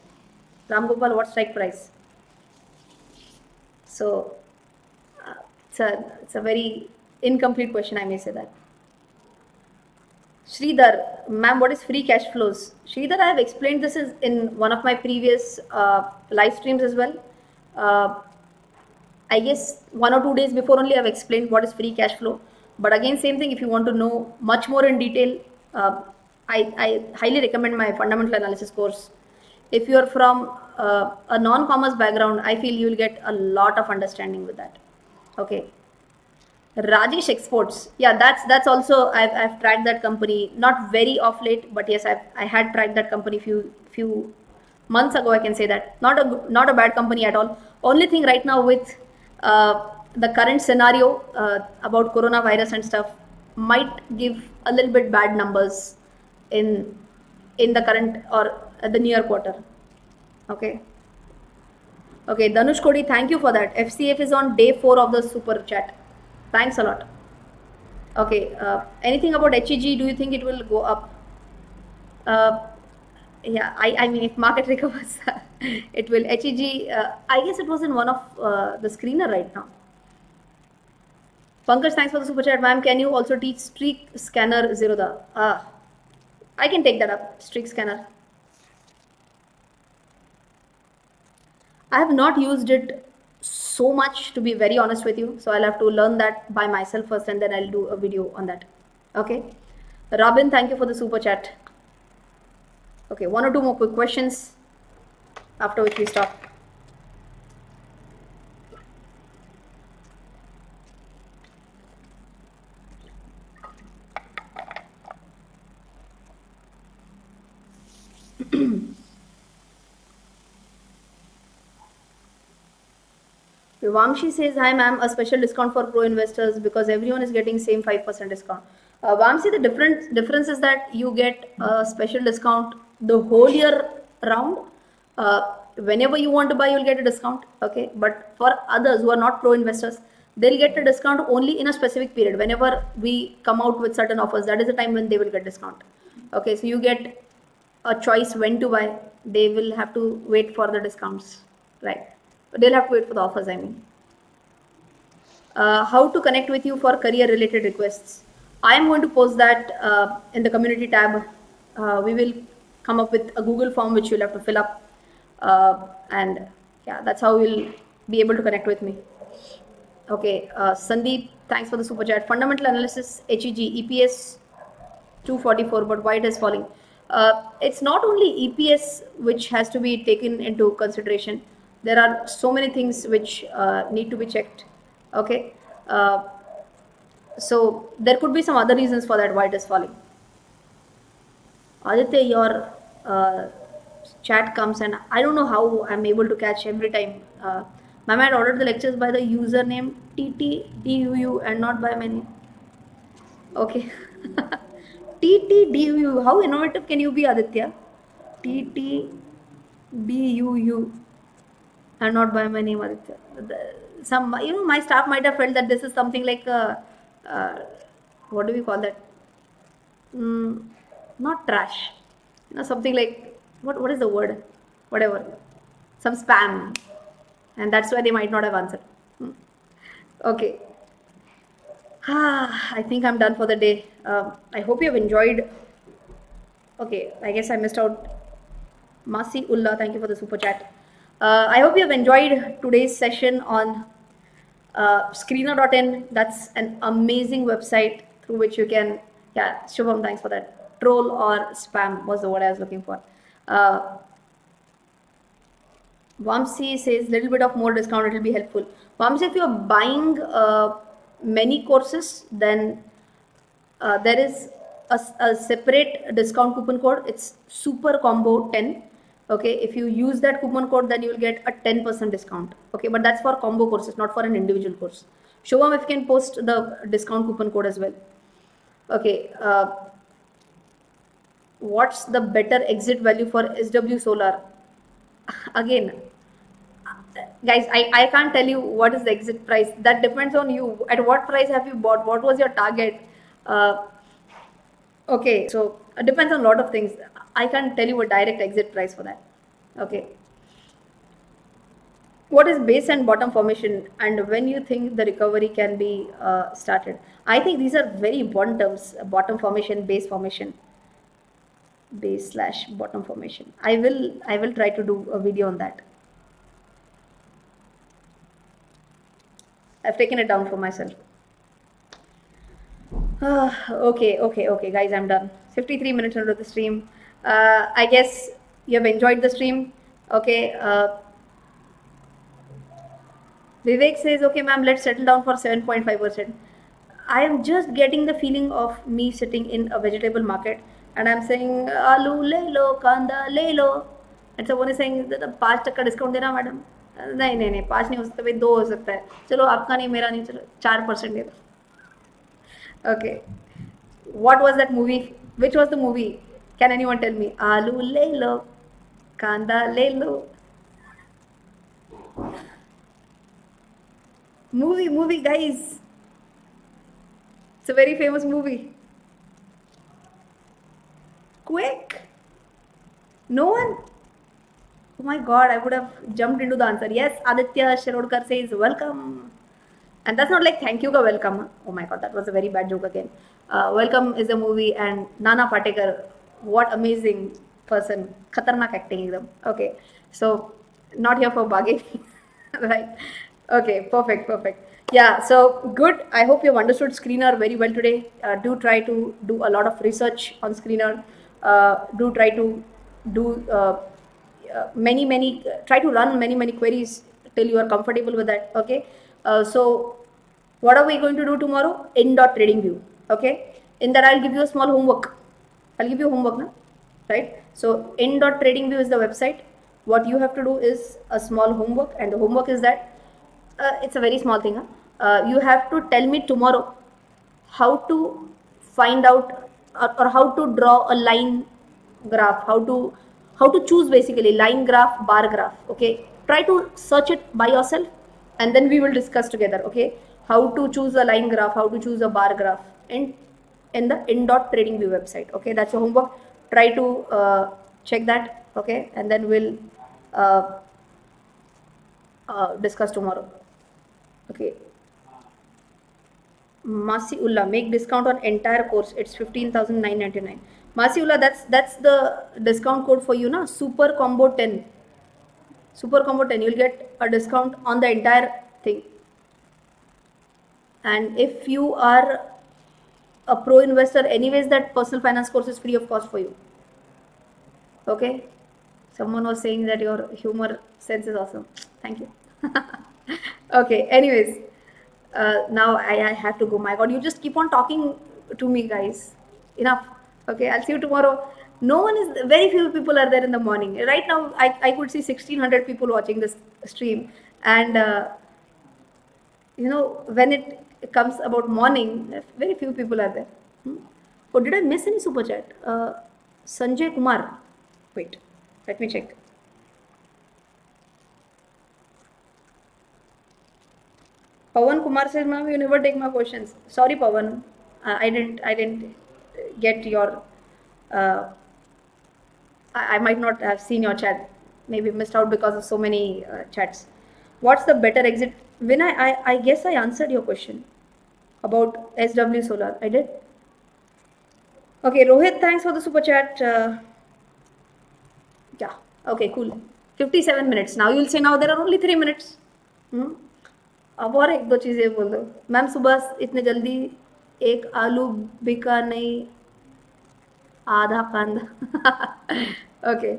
Ram Gopal, what strike price? So it's a very incomplete question, I may say that. Sridhar, ma'am, what is free cash flows? Sridhar, I have explained this is in one of my previous live streams as well. I guess 1 or 2 days before only I have explained what is free cash flow. But again, same thing, if you want to know much more in detail, I highly recommend my fundamental analysis course. If you are from a non-commerce background, I feel you will get a lot of understanding with that. Okay. Rajesh Exports, yeah, that's also I've tracked that company, not very off late, but yes, I had tracked that company few months ago. I can say that not a bad company at all. Only thing right now with the current scenario about coronavirus and stuff might give a little bit bad numbers in the current or the near quarter. Okay. Okay, Danush Kodi, thank you for that. FCF is on day 4 of the super chat. Thanks a lot. Okay, anything about HEG? Do you think it will go up? Yeah, I mean, if market recovers, it will. HEG, I guess it was in one of the screener right now. Pankaj, thanks for the super chat. Ma'am, can you also teach streak scanner Zerodha? I can take that up, streak scanner. I have not used it so much, to be very honest with you. So I'll have to learn that by myself first, and then I'll do a video on that. Okay. Robin, thank you for the super chat. Okay, one or two more quick questions, after which we stop. Vamshi says, hi ma'am, a special discount for pro investors because everyone is getting same 5% discount. Vamshi, the difference is that you get a special discount the whole year round. Whenever you want to buy, you'll get a discount. Okay, but for others who are not pro investors, they'll get a discount only in a specific period. Whenever we come out with certain offers, that is the time when they will get discount. Okay, so you get a choice when to buy. They will have to wait for the discounts, right? They'll have to wait for the offers, I mean. How to connect with you for career-related requests. I am going to post that in the community tab. We will come up with a Google form which you'll have to fill up. And yeah, that's how you'll be able to connect with me. Okay, Sandeep, thanks for the super chat. Fundamental analysis, HEG, EPS 244, but why it is falling? It's not only EPS which has to be taken into consideration. There are so many things which need to be checked. Okay, so there could be some other reasons for that why it is falling. Aditya, your chat comes and I don't know how I'm able to catch every time. Ma'am, I had ordered the lectures by the username TTDUU and not by many. Okay, TTDUU, how innovative can you be, Aditya? TTDUU. And not by my name, Aditya. Some, you know, my staff might have felt that this is something like a, what do we call that? Not trash, you know, something like, what is the word? Whatever, some spam, and that's why they might not have answered. Okay, I think I'm done for the day. I hope you have enjoyed. Okay, I guess I missed out. Masi Ullah, thank you for the super chat. I hope you have enjoyed today's session on screener.in. That's an amazing website through which you can, yeah, Shubham, thanks for that. Troll or spam was the word I was looking for. Vamsi says, little bit of more discount, it will be helpful. Vamsi, if you are buying many courses, then there is a separate discount coupon code. It's Super Combo 10. Okay, if you use that coupon code, then you will get a 10% discount. Okay, but that's for combo courses, not for an individual course. Shubham, if you can post the discount coupon code as well. Okay, what's the better exit value for SW Solar? Again, guys, I can't tell you what is the exit price. That depends on you. At what price have you bought? What was your target? Okay, so it depends on a lot of things. I can't tell you a direct exit price for that. Okay. What is base and bottom formation, and when you think the recovery can be started? I think these are very important terms: bottom formation, base / bottom formation. I will try to do a video on that. I've taken it down for myself. Okay, guys, I'm done. 53 minutes into the stream. I guess you have enjoyed the stream. Okay. Vivek says, okay, ma'am, let's settle down for 7.5%. I am just getting the feeling of me sitting in a vegetable market and I'm saying, aloo le lo, kanda le lo. And someone is saying, 5% discount dena, madam. No, 5 nahi ho sakta, 2 ho sakta hai. Chalo, aapka nahi, mera nahi, chalo, 4% de do. Okay. What was that movie? Which was the movie? Can anyone tell me? Aloo le lo, kanda le lo. Movie, guys. It's a very famous movie. Quick. No one? Oh my God, I would have jumped into the answer. Yes, Aditya Shirodkar says, welcome. And that's not like thank you ka welcome. Oh my God, that was a very bad joke again. Welcome is a movie, and Nana Patekar, what amazing person. Khatarnak acting. Okay, so not here for bargaining, right? Okay, perfect. Yeah, so good. I hope you've understood Screener very well today. Do try to do a lot of research on Screener. Do try to do try to run many queries till you are comfortable with that. Okay. So what are we going to do tomorrow? In.tradingview. Okay. In that, I'll give you a small homework. I'll give you homework now, right? So in.tradingview is the website. What you have to do is a small homework, and the homework is that it's a very small thing. Huh? You have to tell me tomorrow how to find out or how to draw a line graph, how to choose basically line graph, bar graph. Okay, try to search it by yourself, and then we will discuss together. Okay, how to choose a line graph, how to choose a bar graph, and in the in.tradingview website. Okay, that's your homework. Try to check that. Okay, and then we'll discuss tomorrow. Okay. Masiullah, make discount on entire course. It's 15,999. Masiullah, that's the discount code for you, na? Super Combo 10. Super Combo 10. You'll get a discount on the entire thing. And if you are a pro investor, anyways, that personal finance course is free of cost for you. Okay. Someone was saying that your humor sense is awesome. Thank you. Okay. Anyways, now I have to go. My God, you just keep on talking to me, guys. Enough. Okay. I'll see you tomorrow. No one is, very few people are there in the morning. Right now, I could see 1,600 people watching this stream. And, you know, when it comes about morning, very few people are there. Oh, did I miss any super chat? Sanjay Kumar. Wait, let me check. Pawan Kumar says, "Ma'am, you never take my questions." Sorry, Pawan. I didn't get your. I might not have seen your chat. Maybe missed out because of so many chats. What's the better exit? Vinay, I guess I answered your question about SW Solar. I did. Okay, Rohit, thanks for the super chat. Yeah, okay, cool. 57 minutes. Now you'll say now there are only 3 minutes. अब और एक दो चीजें बोल दो. Ma'am सुबह इतने जल्दी एक आलू बिका नहीं आधा कांदा. Okay.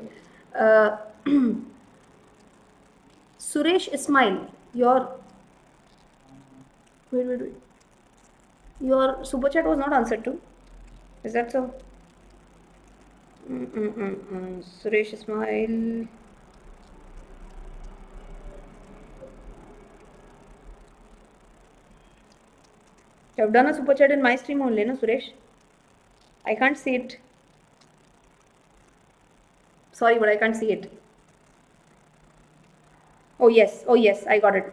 Suresh Ismail, your super chat was not answered to. Is that so? Suresh Ismail. You have done a super chat in my stream only, no, Suresh? I can't see it. Sorry, but I can't see it. Oh yes, I got it,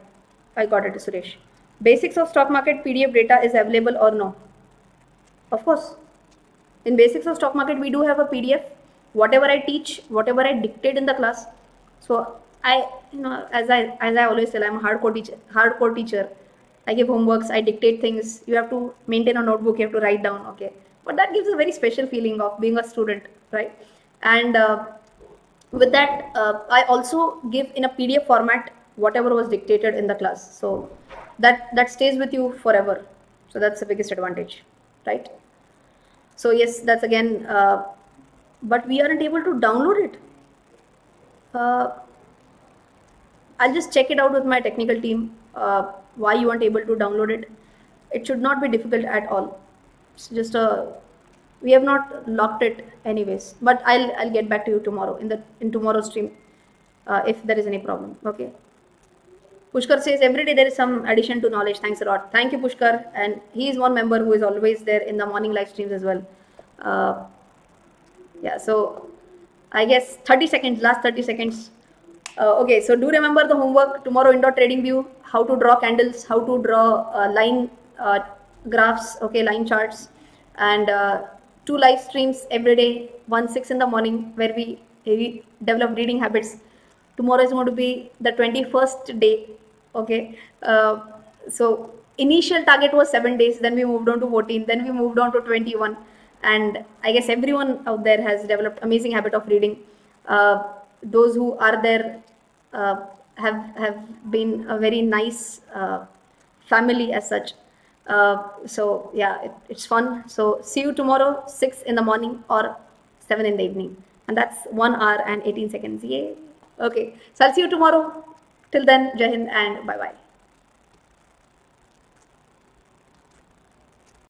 Suresh. Basics of stock market PDF data is available or no? Of course. In basics of stock market, we do have a PDF. Whatever I teach, whatever I dictate in the class. So I, you know, as I always tell, I'm a hardcore teacher. I give homeworks, I dictate things. You have to maintain a notebook, you have to write down, okay. But that gives a very special feeling of being a student, right? And with that, I also give in a PDF format whatever was dictated in the class. So that stays with you forever. So that's the biggest advantage, right? So yes, that's again, but we aren't able to download it. I'll just check it out with my technical team. Why you aren't able to download it. It should not be difficult at all. It's just we have not locked it anyways, but I'll get back to you tomorrow in tomorrow's stream if there is any problem. Okay. Pushkar says every day there is some addition to knowledge. Thanks a lot. Thank you, Pushkar. And he is one member who is always there in the morning live streams as well. Yeah, so I guess 30 seconds, last 30 seconds. Okay, so do remember the homework tomorrow in .tradingview, how to draw candles, how to draw line graphs, okay, line charts, and 2 live streams every day, 1, 6 in the morning, where we develop reading habits. Tomorrow is going to be the 21st day, okay. So initial target was 7 days, then we moved on to 14, then we moved on to 21, and I guess everyone out there has developed amazing habit of reading. Those who are there have been a very nice family as such. So yeah, it's fun. So see you tomorrow, 6 in the morning or 7 in the evening, and that's 1 hour and 18 seconds. Yay. Okay, so I'll see you tomorrow. Till then, Jai Hind and bye bye.